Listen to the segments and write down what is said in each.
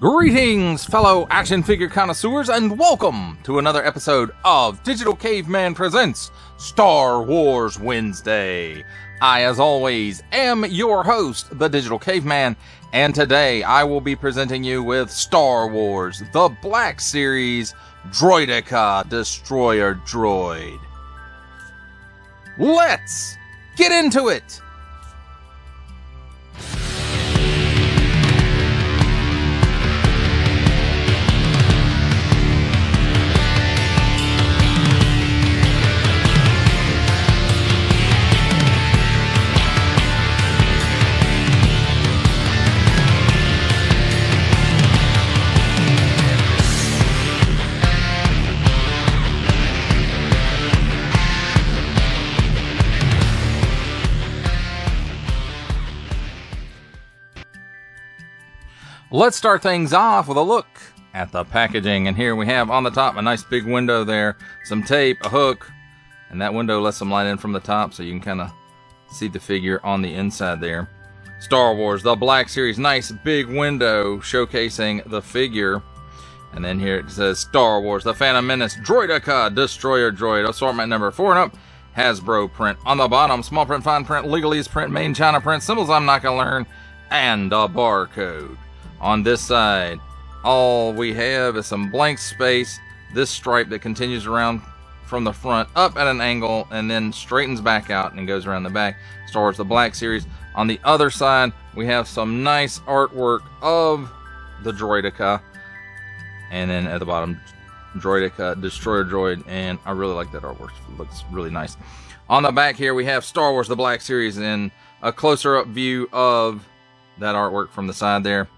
Greetings, fellow action figure connoisseurs, and welcome to another episode of Digital Caveman Presents Star Wars Wednesday. I, as always, am your host, the Digital Caveman, and today I will be presenting you with Star Wars, the Black Series, Droideka Destroyer Droid. Let's get into it! Let's start things off with a look at the packaging, and here we have on the top a nice big window there, some tape, a hook, and that window lets some light in from the top so you can kind of see the figure on the inside there. Star Wars, the Black Series, nice big window showcasing the figure, and then here it says Star Wars, the Phantom Menace, Droideka Destroyer Droid, assortment number 4 and up, Hasbro print on the bottom, small print, fine print, legalese print, made in China print, symbols I'm not going to learn, and a barcode. On this side, all we have is some blank space, this stripe that continues around from the front up at an angle and then straightens back out and goes around the back. Star Wars, the Black Series. On the other side, we have some nice artwork of the Droideka. And then at the bottom, Droideka Destroyer Droid. And I really like that artwork. It looks really nice. On the back here, we have Star Wars, the Black Series, and a closer up view of that artwork from the side there.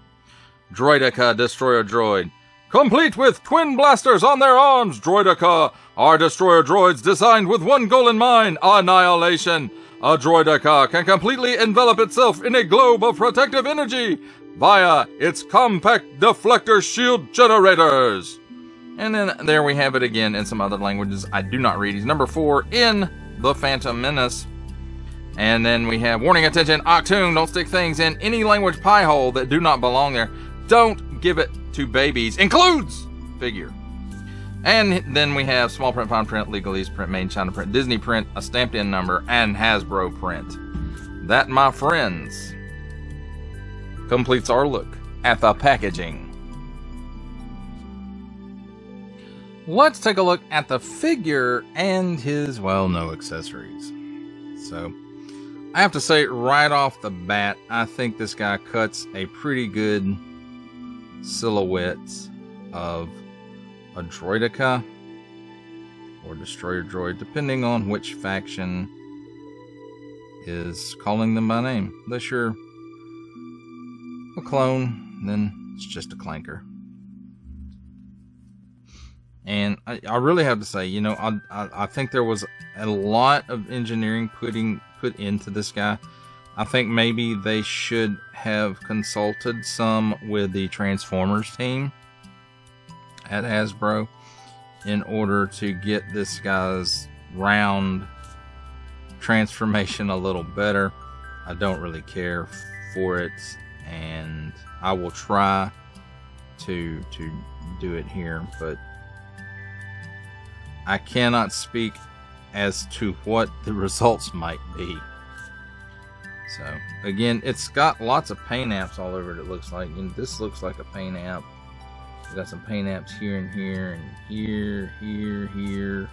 Droideka Destroyer Droid, complete with twin blasters on their arms. Droideka are destroyer droids designed with one goal in mind, annihilation. A Droideka can completely envelop itself in a globe of protective energy via its compact deflector shield generators. And then there we have it again in some other languages I do not read. He's number 4 in The Phantom Menace. And then we have warning, attention, Octoon, don't stick things in any language pie hole that do not belong there. Don't give it to babies. Includes figure. And then we have small print, fine print, legalese print, main China print, Disney print, a stamped in number, and Hasbro print. That, my friends, completes our look at the packaging. Let's take a look at the figure and his, well, no accessories. So I have to say right off the bat, I think this guy cuts a pretty good silhouette of a Droideka or Destroyer Droid, depending on which faction is calling them by name. Unless you're a clone, then it's just a clanker. And I really have to say, you know, I think there was a lot of engineering put into this guy. I think maybe they should have consulted some with the Transformers team at Hasbro in order to get this guy's round transformation a little better. I don't really care for it, and I will try to do it here, but I cannot speak as to what the results might be. So again, it's got lots of paint apps all over it. It looks like, and this looks like a paint app. It's got some paint apps here and here and here, here.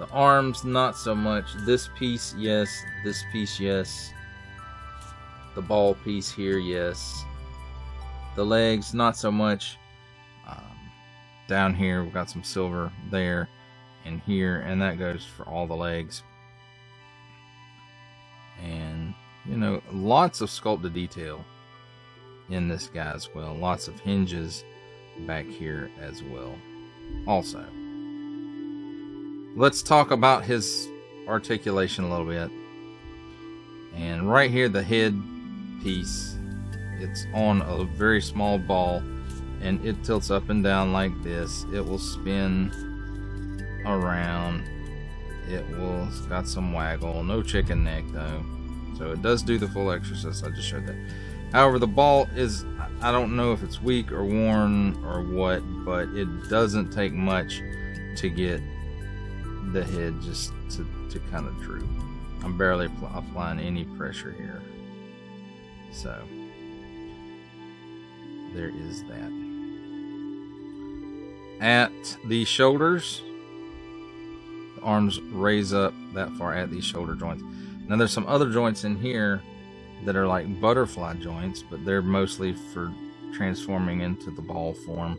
The arms, not so much. This piece, yes. This piece, yes. The ball piece here, yes. The legs, not so much. Down here, we've got some silver there and here, and that goes for all the legs. And, you know, lots of sculpted detail in this guy as well. Lots of hinges back here as well. Also, let's talk about his articulation a little bit. And right here, the head piece, it's on a very small ball, and it tilts up and down like this. It will spin around. It's got some waggle. No chicken neck though. So it does do the full exorcist, I just showed that. However, the ball is, I don't know if it's weak or worn or what, but it doesn't take much to get the head just to kind of droop. I'm barely applying any pressure here. So, there is that. At the shoulders, the arms raise up that far at the shoulder joints. Now there's some other joints in here that are like butterfly joints, but they're mostly for transforming into the ball form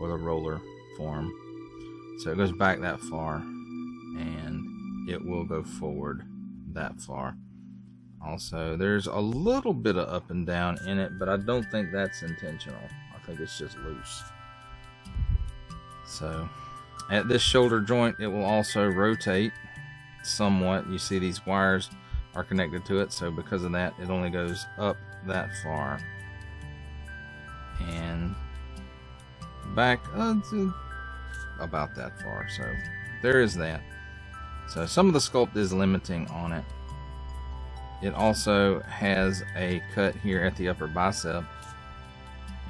or the roller form. So it goes back that far and it will go forward that far. Also, there's a little bit of up and down in it, but I don't think that's intentional. I think it's just loose. So at this shoulder joint, it will also rotate somewhat. You see these wires are connected to it, so because of that, it only goes up that far. And back about that far, so there is that. So some of the sculpt is limiting on it. It also has a cut here at the upper bicep,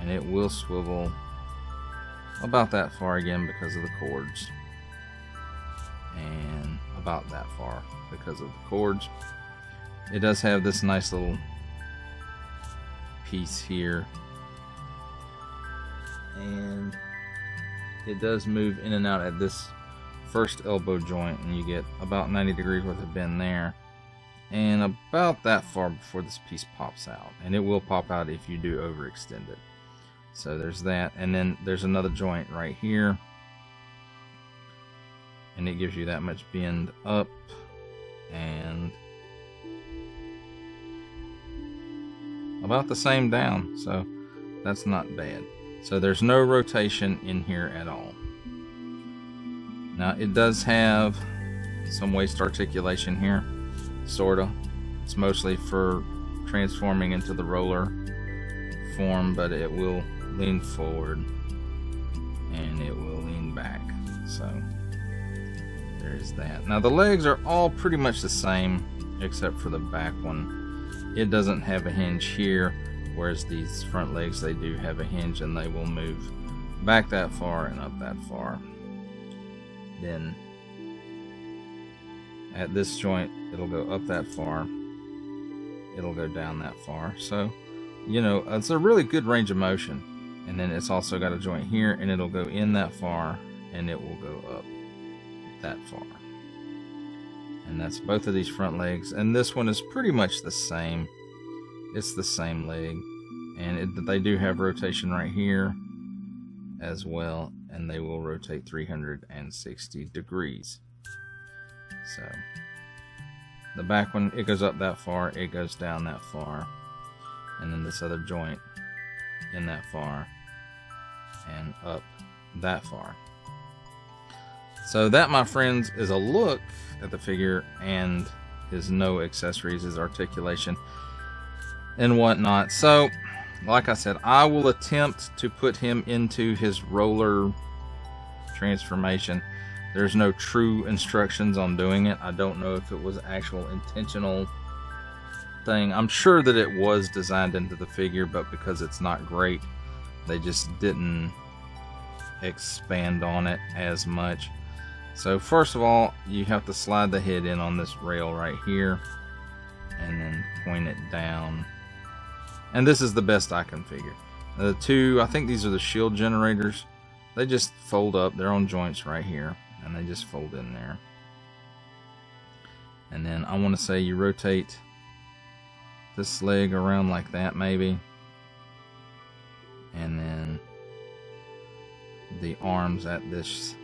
and it will swivel about that far again because of the cords, and about that far because of the cords. It does have this nice little piece here, and it does move in and out at this first elbow joint, and you get about 90 degrees worth of bend there, and about that far before this piece pops out, and it will pop out if you do overextend it. So there's that, and then there's another joint right here, and it gives you that much bend up, and about the same down, so that's not bad. So there's no rotation in here at all. Now it does have some waist articulation here, sorta. It's mostly for transforming into the roller form, but it will lean forward and it will lean back, so there's that. Now the legs are all pretty much the same except for the back one. It doesn't have a hinge here, whereas these front legs, they do have a hinge, and they will move back that far and up that far. Then at this joint, it'll go up that far, it'll go down that far, so you know, it's a really good range of motion. And then it's also got a joint here, and it'll go in that far, and it will go up that far. And that's both of these front legs. And this one is pretty much the same. It's the same leg. And they do have rotation right here as well, and they will rotate 360 degrees. So the back one, it goes up that far, it goes down that far. And then this other joint in that far and up that far. So that, my friends, is a look at the figure and his no accessories, his articulation and whatnot. So like I said, I will attempt to put him into his roller transformation. There's no true instructions on doing it. I don't know if it was actual intentional thing. I'm sure that it was designed into the figure, but because it's not great, they just didn't expand on it as much. So first of all, you have to slide the head in on this rail right here and then point it down. And this is the best I can figure. The two, I think these are the shield generators. They just fold up. They're on joints right here and they just fold in there. And then I want to say you rotate this leg around like that maybe, and then the arms at this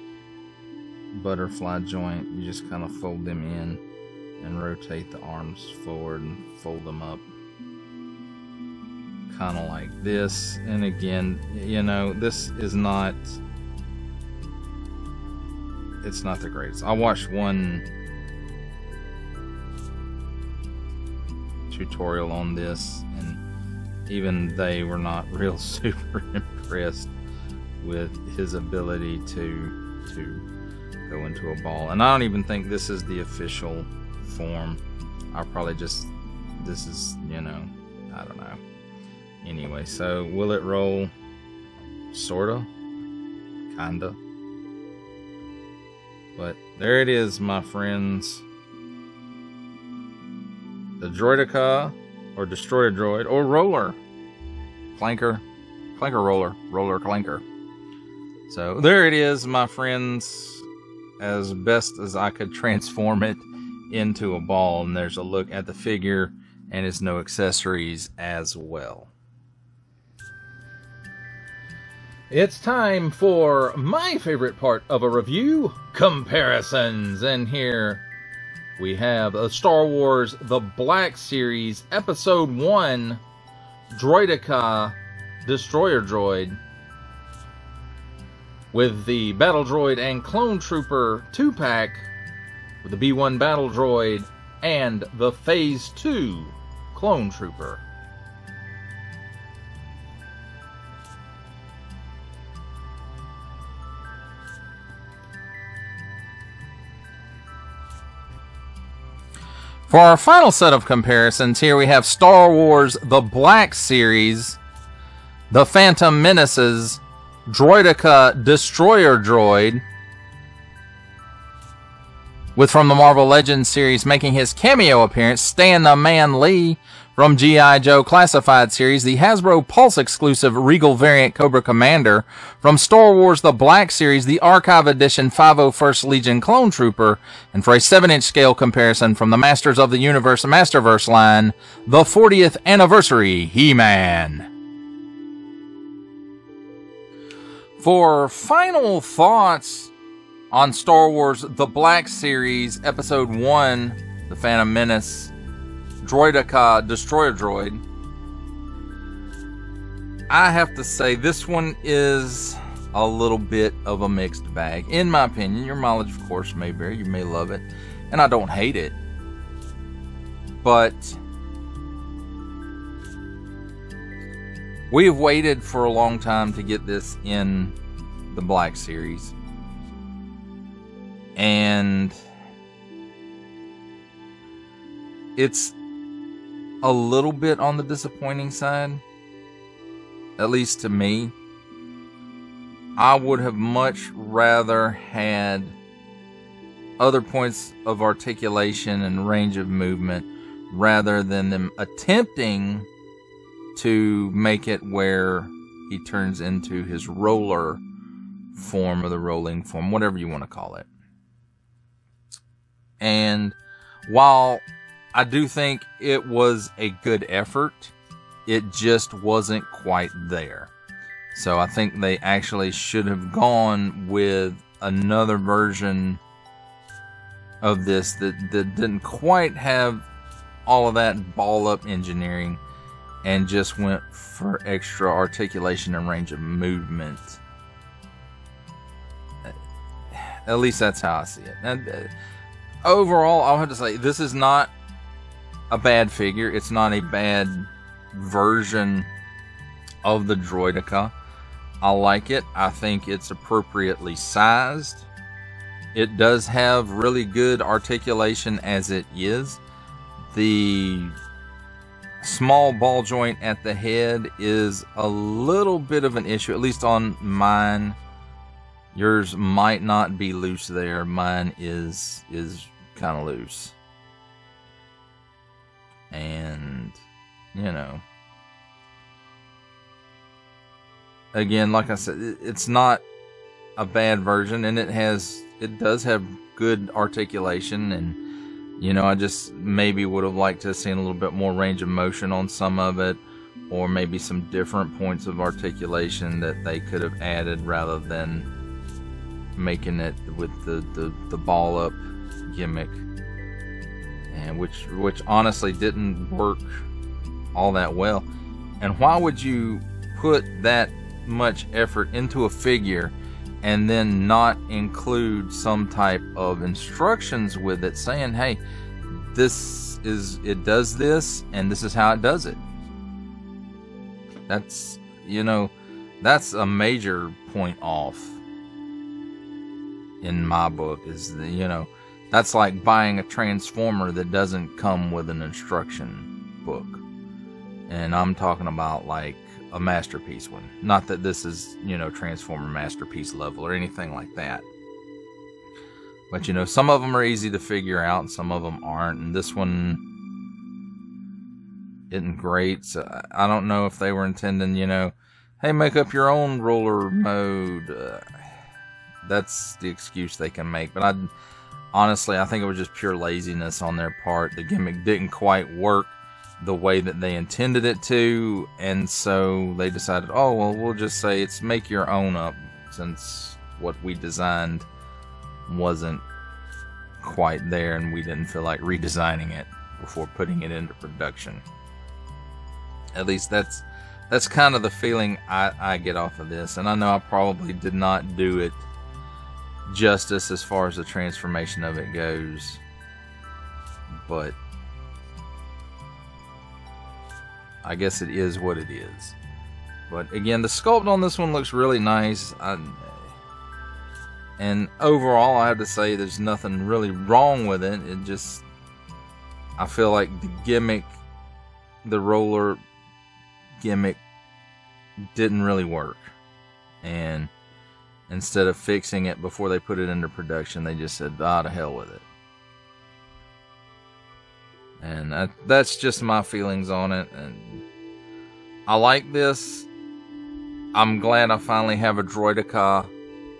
butterfly joint, you just kind of fold them in and rotate the arms forward and fold them up kind of like this. And again, you know, this is not, it's not the greatest. I watched one tutorial on this, and even they were not real super impressed with his ability to go into a ball. And I don't even think this is the official form. I probably just this is, you know, I don't know. Anyway, so will it roll? Sorta, kinda. But there it is, my friends. The Droideka, or Destroyer Droid, or Roller. Clanker. Clanker Roller. Roller Clanker. So there it is, my friends. As best as I could transform it into a ball. And there's a look at the figure, and it's no accessories as well. It's time for my favorite part of a review, comparisons. And here we have a Star Wars The Black Series Episode 1 Droideka Destroyer Droid with the Battle Droid and Clone Trooper 2-pack with the B1 Battle Droid and the Phase 2 Clone Trooper. For our final set of comparisons, here we have Star Wars The Black Series, The Phantom Menace's Droideka Destroyer Droid, with from the Marvel Legends series making his cameo appearance, Stan the Man Lee from GI Joe Classified series, the Hasbro Pulse exclusive Regal variant Cobra Commander, from Star Wars The Black Series, the Archive Edition 501st Legion Clone Trooper, and for a 7-inch scale comparison from the Masters of the Universe Masterverse line, the 40th Anniversary He-Man. For final thoughts on Star Wars The Black Series Episode 1, The Phantom Menace, Droideka Destroyer Droid, I have to say this one is a little bit of a mixed bag. In my opinion, your mileage of course may vary, you may love it, and I don't hate it. But we have waited for a long time to get this in the Black Series. And it's a little bit on the disappointing side, at least to me. I would have much rather had other points of articulation and range of movement rather than them attempting to make it where he turns into his roller form or the rolling form, whatever you want to call it. And while I do think it was a good effort, it just wasn't quite there. So I think they actually should have gone with another version of this that didn't quite have all of that ball up engineering and just went for extra articulation and range of movement. At least that's how I see it. And overall, I'll have to say this is not a bad figure. It's not a bad version of the Droideka. I like it. I think it's appropriately sized. It does have really good articulation as it is. The small ball joint at the head is a little bit of an issue, at least on mine. Yours might not be loose there. Mine is kind of loose. And, you know, again, like I said, it's not a bad version, and it does have good articulation, and, you know, I just maybe would have liked to have seen a little bit more range of motion on some of it, or maybe some different points of articulation that they could have added rather than making it with the ball up gimmick. And which honestly didn't work all that well. And why would you put that much effort into a figure and then not include some type of instructions with it saying, hey, it does this and this is how it does it? That's, you know, that's a major point off in my book, is the, you know, that's like buying a Transformer that doesn't come with an instruction book. And I'm talking about like a masterpiece one. Not that this is, you know, Transformer masterpiece level or anything like that. But, you know, some of them are easy to figure out and some of them aren't. And this one isn't great, so I don't know if they were intending, you know, hey, make up your own roller mode. That's the excuse they can make. But honestly, I think it was just pure laziness on their part. The gimmick didn't quite work the way that they intended it to, and so they decided, oh, well, we'll just say it's make your own up, since what we designed wasn't quite there and we didn't feel like redesigning it before putting it into production. At least that's kind of the feeling I get off of this. And I know I probably did not do it justice as far as the transformation of it goes, but I guess it is what it is. But again, the sculpt on this one looks really nice. And overall, I have to say there's nothing really wrong with it. It just, I feel like the gimmick, the roller gimmick, didn't really work, and instead of fixing it before they put it into production, they just said, ah, to hell with it. And that's just my feelings on it. And I like this. I'm glad I finally have a Droideka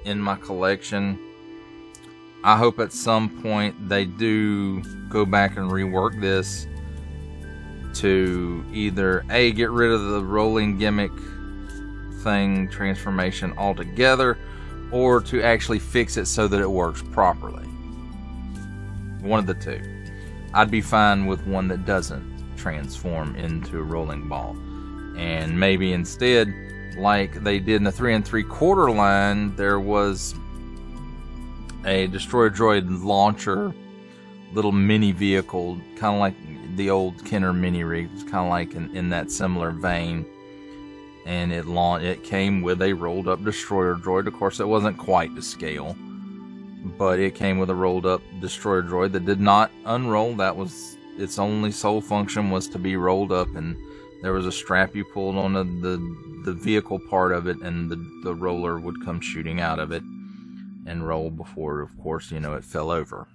in my collection. I hope at some point they do go back and rework this to either A, get rid of the rolling gimmick thing, transformation altogether, or to actually fix it so that it works properly. One of the two. I'd be fine with one that doesn't transform into a rolling ball. And maybe instead, like they did in the 3 3/4 line, there was a Destroyer Droid launcher, little mini vehicle, kind of like the old Kenner mini rig. It's kind of like in that similar vein, and it came with a rolled up Destroyer Droid. Of course, it wasn't quite to scale, but it came with a rolled up Destroyer Droid that did not unroll. That was its only sole function, was to be rolled up, and there was a strap you pulled on the vehicle part of it, and the roller would come shooting out of it and roll before, of course, you know, it fell over.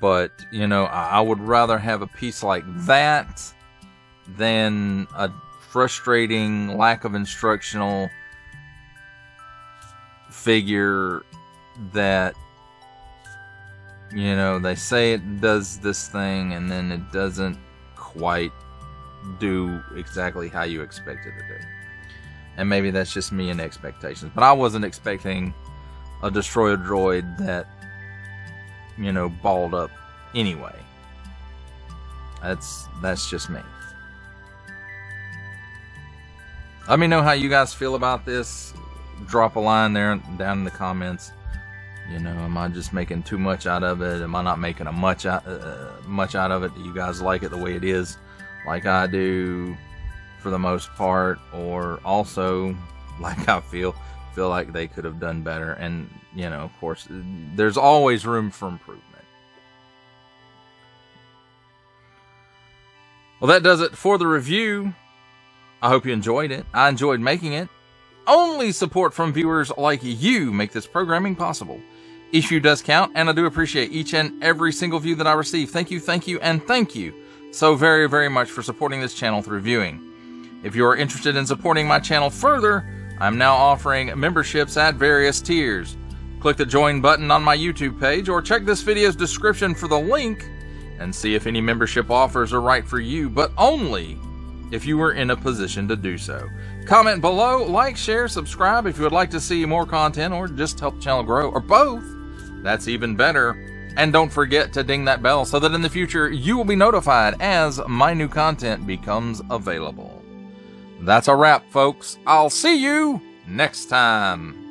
But, you know, I would rather have a piece like that than a frustrating lack of instructional figure that, you know, they say it does this thing and then it doesn't quite do exactly how you expect it to do. And maybe that's just me and expectations. But I wasn't expecting a Destroyer Droid that, you know, balled up anyway. That's just me. Let me know how you guys feel about this. Drop a line there down in the comments. You know, am I just making too much out of it? Am I not making much out of it? Do you guys like it the way it is, like I do, for the most part? Or also, like I feel like they could have done better? And, you know, of course, there's always room for improvement. Well, that does it for the review. I hope you enjoyed it. I enjoyed making it. Only support from viewers like you make this programming possible. Each view does count, and I do appreciate each and every single view that I receive. Thank you, and thank you so very, very much for supporting this channel through viewing. If you are interested in supporting my channel further, I'm now offering memberships at various tiers. Click the join button on my YouTube page, or check this video's description for the link and see if any membership offers are right for you, but only if you are in a position to do so. Comment below, like, share, subscribe if you would like to see more content, or just help the channel grow, or both. That's even better. And don't forget to ding that bell so that in the future you will be notified as my new content becomes available. That's a wrap, folks. I'll see you next time.